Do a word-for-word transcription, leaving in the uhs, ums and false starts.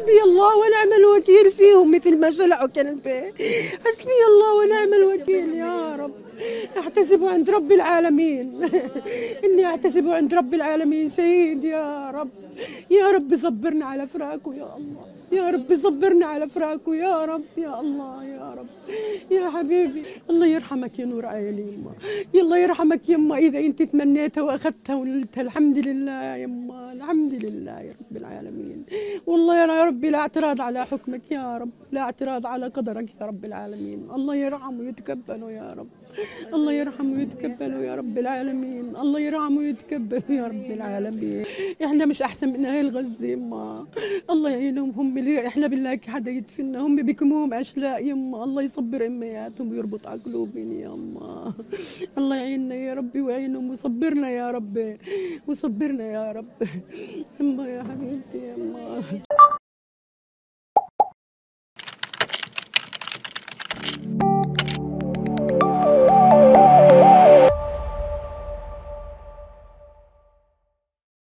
حسبي الله ونعم الوكيل فيهم مثل ما شلعوا كلبي. حسبي الله ونعم الوكيل يا رب. احتسب عند رب العالمين اني احتسب عند رب العالمين شهيد يا رب. يا رب صبرنا على فراقه يا الله، يا رب صبرنا على فراقه يا رب. يا الله يا رب يا حبيبي. الله يرحمك يا نور عيني يما، الله يرحمك يما اذا انت تمنيتها واخذتها وقلتها. الحمد لله يما، الحمد لله يا رب العالمين. والله يا ربي لا اعتراض على حكمك يا رب، لا اعتراض على قدرك يا رب العالمين. الله يرحمه ويتقبله يا رب، الله يرحمه ويتقبله يا رب العالمين، الله يرحمه ويتقبله يا رب العالمين. احنا مش احسن من اهل غزه يما، الله يعينهم. هم اللي احنا بنلاقي حدا يدفننا، هم بيكموهم اشلاء يما. الله يصبر امياتهم ويربط على قلوبنا يما. الله يعيننا يا ربي ويعينهم ويصبرنا يا ربي، وصبرنا يا رب. يما يا حبيبتي يما.